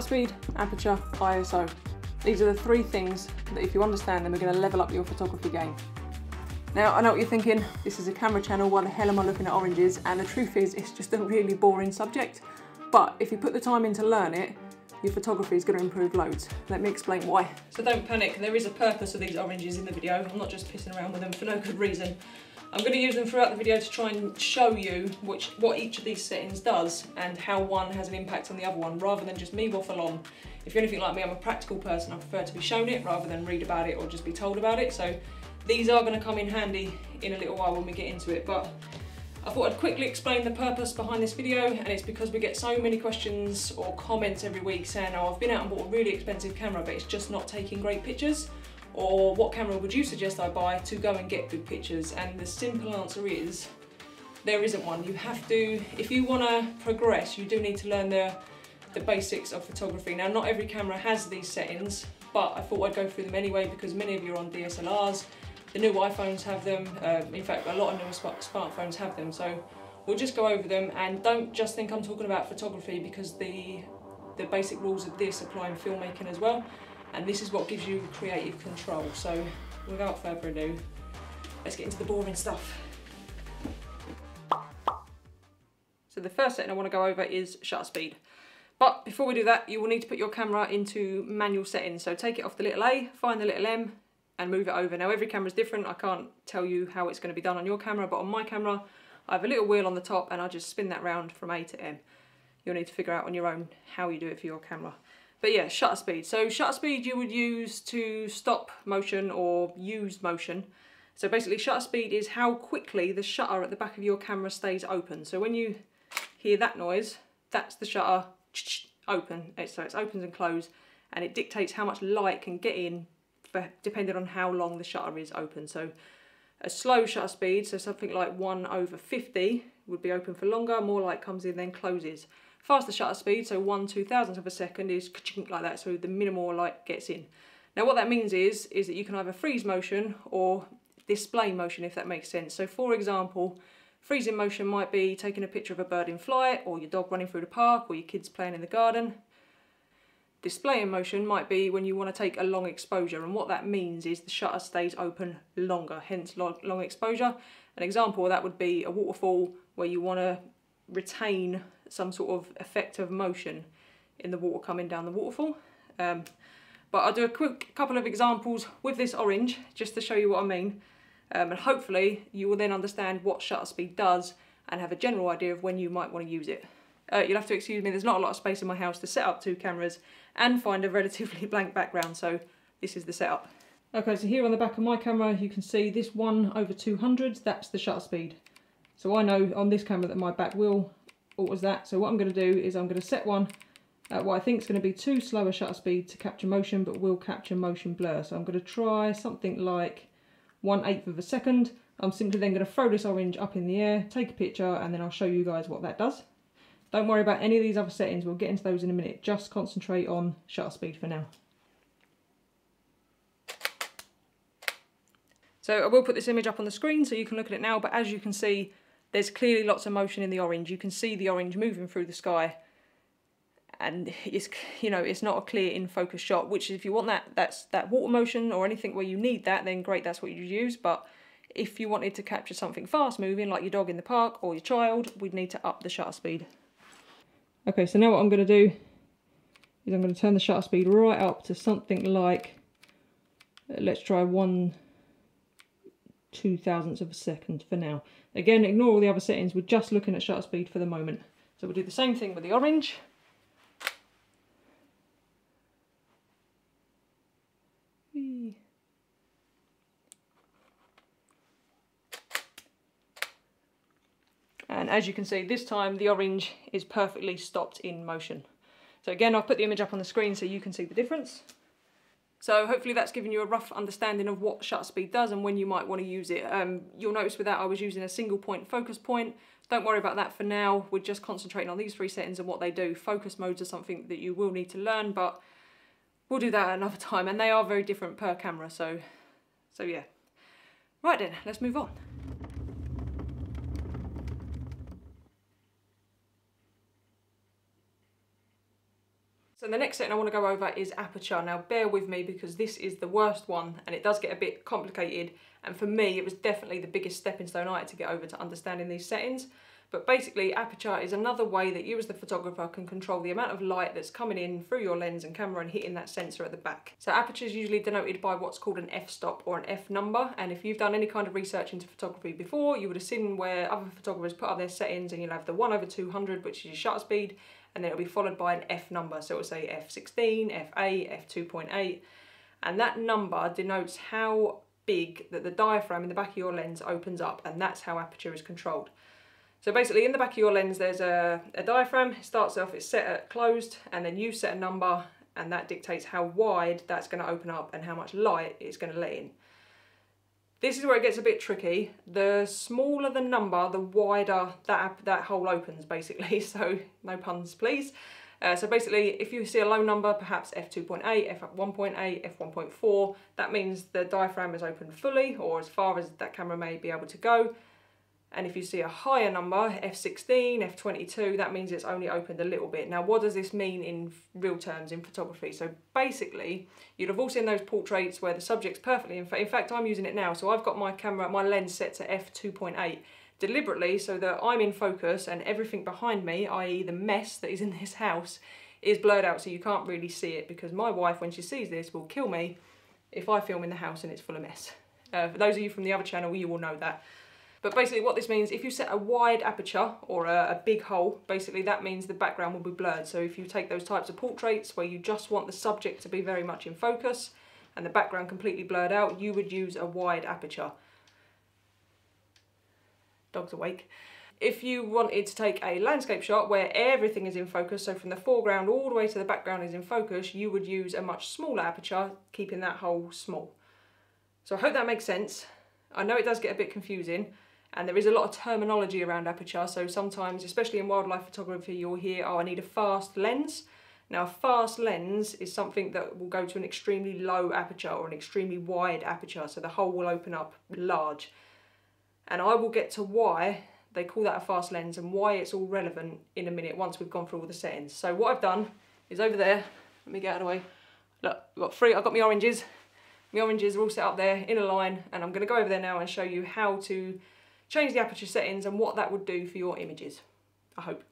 Shutter speed, aperture, ISO. These are the three things that if you understand them, are going to level up your photography game. Now, I know what you're thinking, this is a camera channel, why the hell am I looking at oranges? And the truth is, it's just a really boring subject. But if you put the time in to learn it, your photography is going to improve loads. Let me explain why. So don't panic, there is a purpose of these oranges in the video. I'm not just pissing around with them for no good reason. I'm going to use them throughout the video to try and show you what each of these settings does and how one has an impact on the other one, rather than just me waffle on. If you're anything like me, I'm a practical person. I prefer to be shown it rather than read about it or just be told about it. So these are going to come in handy in a little while when we get into it. But I thought I'd quickly explain the purpose behind this video, and it's because we get so many questions or comments every week saying, oh, I've been out and bought a really expensive camera, but it's just not taking great pictures. Or what camera would you suggest I buy to go and get good pictures? And the simple answer is, there isn't one. You have to, if you want to progress, you do need to learn the basics of photography. Now, not every camera has these settings, but I thought I'd go through them anyway because many of you are on DSLRs. The new iPhones have them, in fact a lot of newer smartphones have them, so we'll just go over them. And don't just think I'm talking about photography, because the basic rules of this apply in filmmaking as well, and this is what gives you creative control. So without further ado, let's get into the boring stuff. So the first setting I want to go over is shutter speed. But before we do that, you will need to put your camera into manual settings. So take it off the little A, find the little M, and move it over. Now every camera is different, I can't tell you how it's going to be done on your camera, but on my camera I have a little wheel on the top and I just spin that round from A to M. You'll need to figure out on your own how you do it for your camera. But yeah, shutter speed. So shutter speed you would use to stop motion or use motion. So basically shutter speed is how quickly the shutter at the back of your camera stays open. So when you hear that noise, that's the shutter open. So it opens and closes, and it dictates how much light can get in depending on how long the shutter is open. So a slow shutter speed, so something like 1/50 would be open for longer, more light comes in then closes. Faster shutter speed, so 1/2000th of a second, is like that, so the minimal light gets in. Now what that means is that you can either freeze motion or display motion, if that makes sense. So for example, freezing motion might be taking a picture of a bird in flight, or your dog running through the park, or your kids playing in the garden. Display in motion might be when you want to take a long exposure, and what that means is the shutter stays open longer, hence long exposure. An example of that would be a waterfall where you want to retain some sort of effect of motion in the water coming down the waterfall. But I'll do a quick couple of examples with this orange just to show you what I mean, and hopefully you will then understand what shutter speed does and have a general idea of when you might want to use it. You'll have to excuse me, there's not a lot of space in my house to set up two cameras and find a relatively blank background, so this is the setup. Okay, so here on the back of my camera you can see this 1/200, that's the shutter speed. So I know on this camera that my back wheel alters that, so what I'm going to do is I'm going to set one at what I think is going to be too slow a shutter speed to capture motion, but will capture motion blur. So I'm going to try something like 1/8 of a second. I'm simply then going to throw this orange up in the air, take a picture, and then I'll show you guys what that does. Don't worry about any of these other settings, we'll get into those in a minute. Just concentrate on shutter speed for now. So I will put this image up on the screen so you can look at it now, but as you can see, there's clearly lots of motion in the orange. You can see the orange moving through the sky, and it's, you know, it's not a clear in focus shot, which if you want that water motion or anything where you need that, then great, that's what you use. But if you wanted to capture something fast moving like your dog in the park or your child, we'd need to up the shutter speed. Okay, so now what I'm going to do is I'm going to turn the shutter speed right up to something like, let's try 1/2000th of a second for now. Again, ignore all the other settings, we're just looking at shutter speed for the moment. So we'll do the same thing with the orange. Whee. And as you can see, this time the orange is perfectly stopped in motion. So again, I'll put the image up on the screen so you can see the difference. So hopefully that's given you a rough understanding of what shutter speed does and when you might want to use it. You'll notice with that I was using a single point focus point. Don't worry about that for now, we're just concentrating on these three settings and what they do. Focus modes are something that you will need to learn, but we'll do that another time, and they are very different per camera, so yeah. Right then, let's move on. So the next setting I want to go over is aperture. Now bear with me because this is the worst one and it does get a bit complicated, and for me it was definitely the biggest stepping stone I had to get over to understanding these settings. But basically aperture is another way that you as the photographer can control the amount of light that's coming in through your lens and camera and hitting that sensor at the back. So aperture is usually denoted by what's called an f stop or an f number, and if you've done any kind of research into photography before, you would have seen where other photographers put up their settings and you'll have the 1/200, which is your shutter speed, and then it'll be followed by an f number. So it'll say f16, f8, f2.8, and that number denotes how big that the diaphragm in the back of your lens opens up, and that's how aperture is controlled. So basically in the back of your lens there's a diaphragm. It starts off, it's set at closed, and then you set a number and that dictates how wide that's going to open up and how much light it's going to let in. This is where it gets a bit tricky. The smaller the number, the wider that hole opens basically, so no puns please. So basically if you see a low number, perhaps f2.8, f1.8, f1.4, that means the diaphragm is open fully or as far as that camera may be able to go. And if you see a higher number, f16, f22, that means it's only opened a little bit. Now what does this mean in real terms in photography? So basically, you'd have all seen those portraits where the subject's perfectly, in fact I'm using it now, so I've got my camera, my lens set to f2.8 deliberately so that I'm in focus and everything behind me, i.e. the mess that is in this house, is blurred out so you can't really see it, because my wife, when she sees this, will kill me if I film in the house and it's full of mess. For those of you from the other channel, you will know that. But basically what this means, if you set a wide aperture or a big hole, basically that means the background will be blurred. So if you take those types of portraits where you just want the subject to be very much in focus and the background completely blurred out, you would use a wide aperture. Dog's awake. If you wanted to take a landscape shot where everything is in focus, so from the foreground all the way to the background is in focus, you would use a much smaller aperture, keeping that hole small. So I hope that makes sense. I know it does get a bit confusing, and there is a lot of terminology around aperture, so sometimes, especially in wildlife photography, you'll hear, oh, I need a fast lens. Now a fast lens is something that will go to an extremely low aperture or an extremely wide aperture, so the hole will open up large. And I will get to why they call that a fast lens and why it's all relevant in a minute once we've gone through all the settings. So what I've done is over there, let me get out of the way, look, I've got my oranges. My oranges are all set up there in a line, and I'm going to go over there now and show you how to change the aperture settings and what that would do for your images, I hope.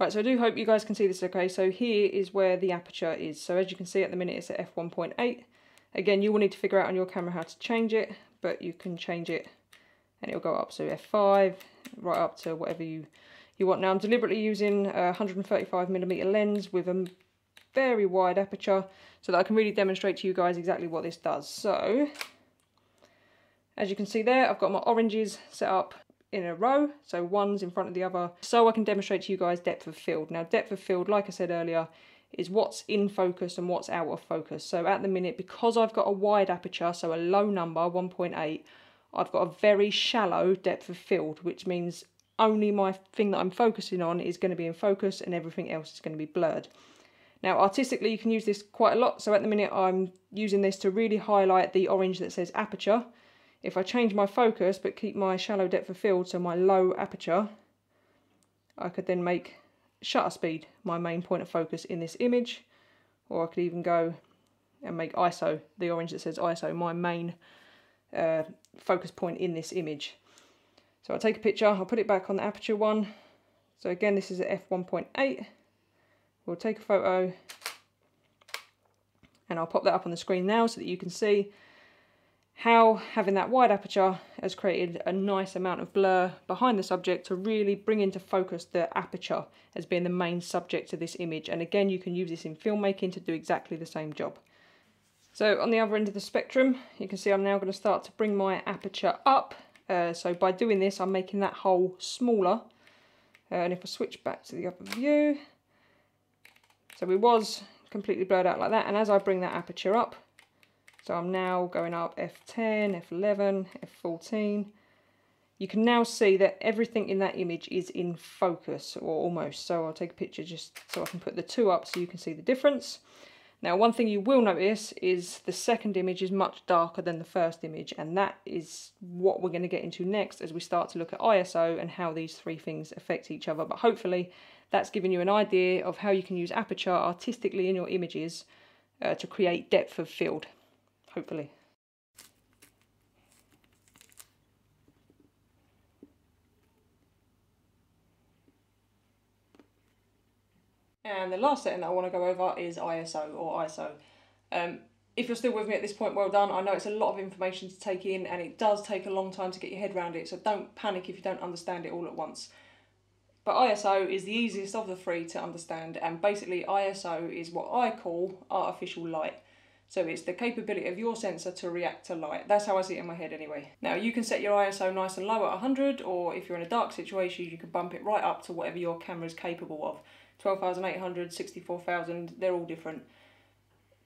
Right, so I do hope you guys can see this okay. So here is where the aperture is. So as you can see at the minute it's at f1.8. Again, you will need to figure out on your camera how to change it, but you can change it and it'll go up, so f5, right up to whatever you want. Now I'm deliberately using a 135mm lens with a very wide aperture so that I can really demonstrate to you guys exactly what this does. So as you can see there, I've got my oranges set up in a row, so one's in front of the other, so I can demonstrate to you guys depth of field. Now depth of field, like I said earlier, is what's in focus and what's out of focus. So at the minute, because I've got a wide aperture, so a low number, 1.8, I've got a very shallow depth of field, which means only my thing that I'm focusing on is going to be in focus and everything else is going to be blurred. Now artistically you can use this quite a lot, so at the minute I'm using this to really highlight the orange that says aperture. If I change my focus but keep my shallow depth of field, so my low aperture, I could then make shutter speed my main point of focus in this image, or I could even go and make ISO, the orange that says ISO, my main focus point in this image. So I'll take a picture, I'll put it back on the aperture one. So again, this is at f1.8. We'll take a photo and I'll pop that up on the screen now so that you can see how having that wide aperture has created a nice amount of blur behind the subject to really bring into focus the aperture as being the main subject of this image. And again, you can use this in filmmaking to do exactly the same job. So on the other end of the spectrum, you can see I'm now going to start to bring my aperture up. So by doing this, I'm making that hole smaller. And if I switch back to the upper view, so it was completely blurred out like that. And as I bring that aperture up, so I'm now going up f10, f11, f14. You can now see that everything in that image is in focus, or almost. So I'll take a picture just so I can put the two up so you can see the difference. Now one thing you will notice is the second image is much darker than the first image, and that is what we're going to get into next as we start to look at ISO and how these three things affect each other. But hopefully that's giving you an idea of how you can use aperture artistically in your images to create depth of field, hopefully. And the last setting that I want to go over is ISO or ISO. If you're still with me at this point, well done. I know it's a lot of information to take in and it does take a long time to get your head around it, so don't panic if you don't understand it all at once. But ISO is the easiest of the three to understand, and basically ISO is what I call artificial light. So it's the capability of your sensor to react to light. That's how I see it in my head anyway. Now you can set your ISO nice and low at 100, or if you're in a dark situation you can bump it right up to whatever your camera is capable of. 12,800, 64,000, they're all different.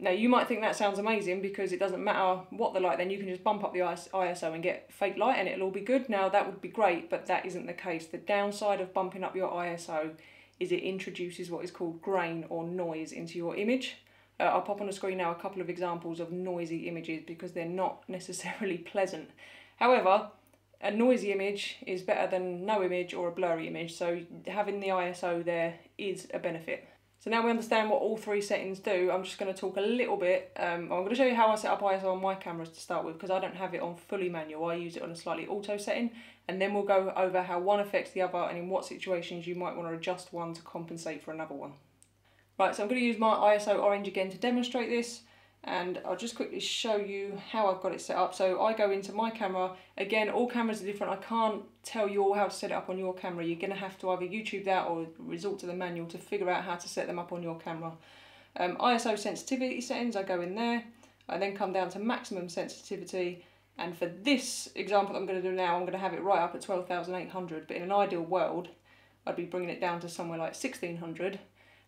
Now you might think that sounds amazing because it doesn't matter what the light, then you can just bump up the ISO and get fake light and it'll all be good. Now that would be great, but that isn't the case. The downside of bumping up your ISO is it introduces what is called grain or noise into your image. I'll pop on the screen now a couple of examples of noisy images because they're not necessarily pleasant. However, a noisy image is better than no image or a blurry image, so having the ISO there is a benefit. So now we understand what all three settings do, I'm just going to talk a little bit. I'm going to show you how I set up ISO on my cameras to start with, because I don't have it on fully manual, I use it on a slightly auto setting, and then we'll go over how one affects the other and in what situations you might want to adjust one to compensate for another one. Right, so I'm going to use my ISO orange again to demonstrate this, and I'll just quickly show you how I've got it set up. So I go into my camera, again all cameras are different, I can't tell you all how to set it up on your camera, you're going to have to either YouTube that or resort to the manual to figure out how to set them up on your camera. ISO sensitivity settings, I go in there, I then come down to maximum sensitivity, and for this example that I'm going to do now I'm going to have it right up at 12,800, but in an ideal world I'd be bringing it down to somewhere like 1600.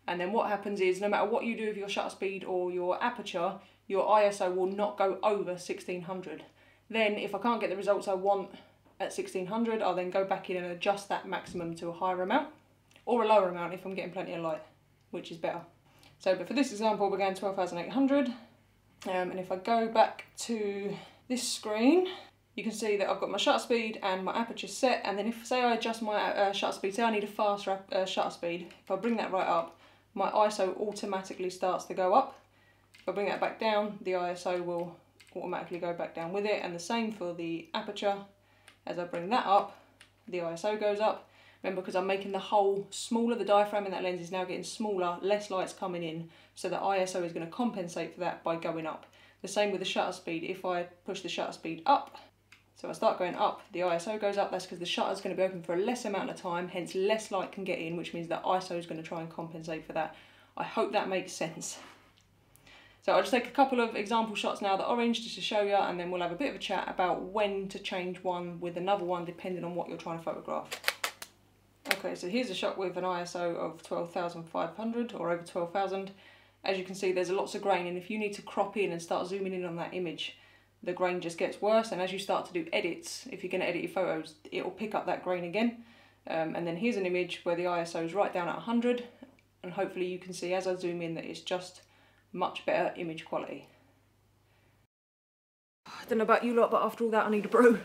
And then what happens is, no matter what you do with your shutter speed or your aperture, your ISO will not go over 1600. Then if I can't get the results I want at 1600, I'll then go back in and adjust that maximum to a higher amount, or a lower amount if I'm getting plenty of light, which is better. So, but for this example we're going 12,800, and if I go back to this screen, you can see that I've got my shutter speed and my aperture set, and then if, say I adjust my shutter speed, say I need a faster shutter speed, if I bring that right up, my ISO automatically starts to go up. If I bring that back down, the ISO will automatically go back down with it, and the same for the aperture. As I bring that up, the ISO goes up. Remember, because I'm making the hole smaller, the diaphragm in that lens is now getting smaller, less light's coming in, so the ISO is going to compensate for that by going up. The same with the shutter speed. If I push the shutter speed up, so I start going up, the ISO goes up, that's because the shutter's going to be open for a less amount of time, hence less light can get in, which means that ISO is going to try and compensate for that. I hope that makes sense. So I'll just take a couple of example shots now that are orange just to show you, and then we'll have a bit of a chat about when to change one with another one depending on what you're trying to photograph. Okay, so here's a shot with an ISO of 12,500 or over 12,000. As you can see there's lots of grain, and if you need to crop in and start zooming in on that image, the grain just gets worse, and as you start to do edits, if you're going to edit your photos, it'll pick up that grain again. And then here's an image where the ISO is right down at 100, and hopefully you can see as I zoom in that it's just much better image quality. I don't know about you lot, but after all that I need a brew.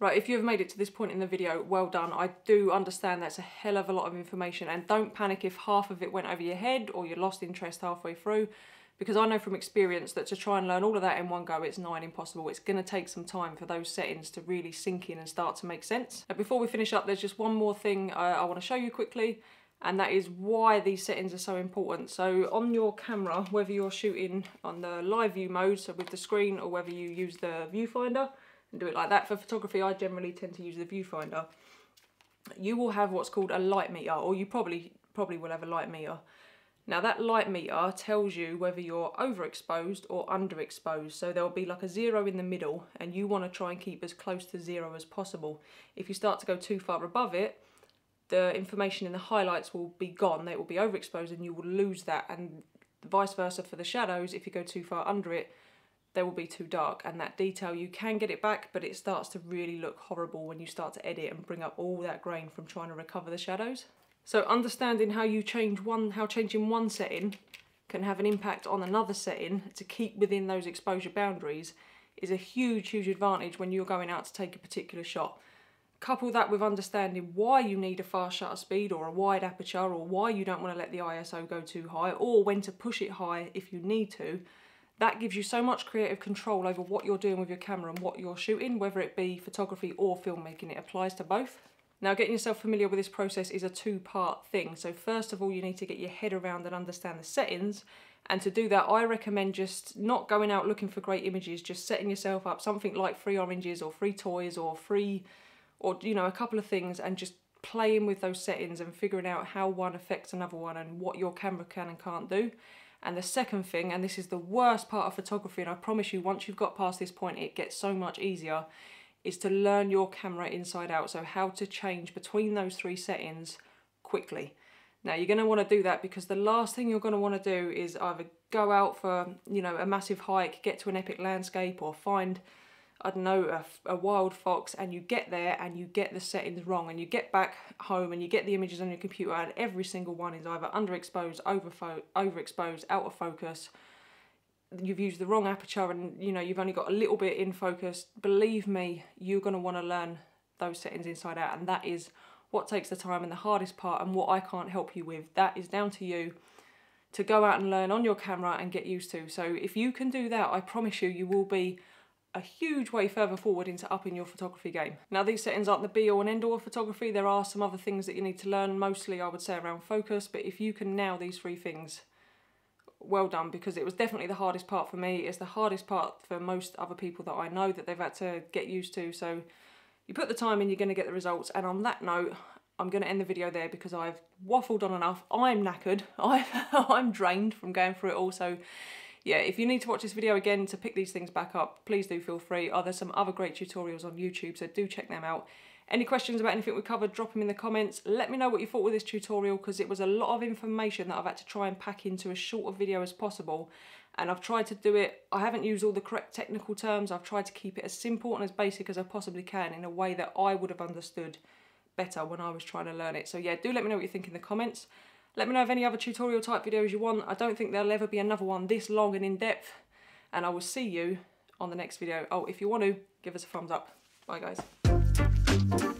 Right, if you've made it to this point in the video, well done. I do understand that's a hell of a lot of information, and don't panic if half of it went over your head or you lost interest halfway through. Because I know from experience that to try and learn all of that in one go, it's nigh impossible. It's going to take some time for those settings to really sink in and start to make sense. Now, before we finish up, there's just one more thing I want to show you quickly, and that is why these settings are so important. So on your camera, whether you're shooting on the live view mode, so with the screen, or whether you use the viewfinder and do it like that, for photography I generally tend to use the viewfinder, you will have what's called a light meter, or you probably will have a light meter. Now that light meter tells you whether you're overexposed or underexposed, so there'll be like a zero in the middle, and you want to try and keep as close to zero as possible. If you start to go too far above it, the information in the highlights will be gone, they will be overexposed and you will lose that, and vice versa for the shadows, if you go too far under it, they will be too dark, and that detail you can get it back, but it starts to really look horrible when you start to edit and bring up all that grain from trying to recover the shadows. So understanding how changing one setting can have an impact on another setting to keep within those exposure boundaries is a huge, huge advantage when you're going out to take a particular shot. Couple that with understanding why you need a fast shutter speed or a wide aperture, or why you don't want to let the ISO go too high, or when to push it high if you need to. That gives you so much creative control over what you're doing with your camera and what you're shooting, whether it be photography or filmmaking. It applies to both. Now, getting yourself familiar with this process is a two-part thing. So first of all, you need to get your head around and understand the settings. And to do that, I recommend just not going out looking for great images, just setting yourself up something like free oranges or free toys or free, or you know, a couple of things, and just playing with those settings and figuring out how one affects another one and what your camera can and can't do. And the second thing, and this is the worst part of photography, and I promise you once you've got past this point it gets so much easier, is to learn your camera inside out. So how to change between those three settings quickly. Now you're going to want to do that because the last thing you're going to want to do is either go out for, you know, a massive hike, get to an epic landscape, or find, I don't know, a wild fox, and you get there and you get the settings wrong, and you get back home and you get the images on your computer and every single one is either underexposed, overexposed, out of focus, you've used the wrong aperture, and you know, you've only got a little bit in focus. Believe me, you're going to want to learn those settings inside out, and that is what takes the time and the hardest part, and what I can't help you with. That is down to you to go out and learn on your camera and get used to. So if you can do that, I promise you, you will be a huge way further forward into upping your photography game. Now these settings aren't the be all and end all of photography. There are some other things that you need to learn, mostly I would say around focus, but if you can nail these three things, well done, because it was definitely the hardest part for me. It's the hardest part for most other people that I know that they've had to get used to. So you put the time in, you're going to get the results. And on that note, I'm going to end the video there because I've waffled on enough. I'm knackered. I'm drained from going through it all. So yeah, if you need to watch this video again to pick these things back up, please do feel free. There's some other great tutorials on YouTube, so do check them out. Any questions about anything we covered, drop them in the comments. Let me know what you thought with this tutorial, because it was a lot of information that I've had to try and pack into as short a video as possible. And I've tried to do it, I haven't used all the correct technical terms. I've tried to keep it as simple and as basic as I possibly can in a way that I would have understood better when I was trying to learn it. So yeah, do let me know what you think in the comments. Let me know of any other tutorial type videos you want. I don't think there'll ever be another one this long and in depth. And I will see you on the next video. Oh, if you want to, give us a thumbs up. Bye guys.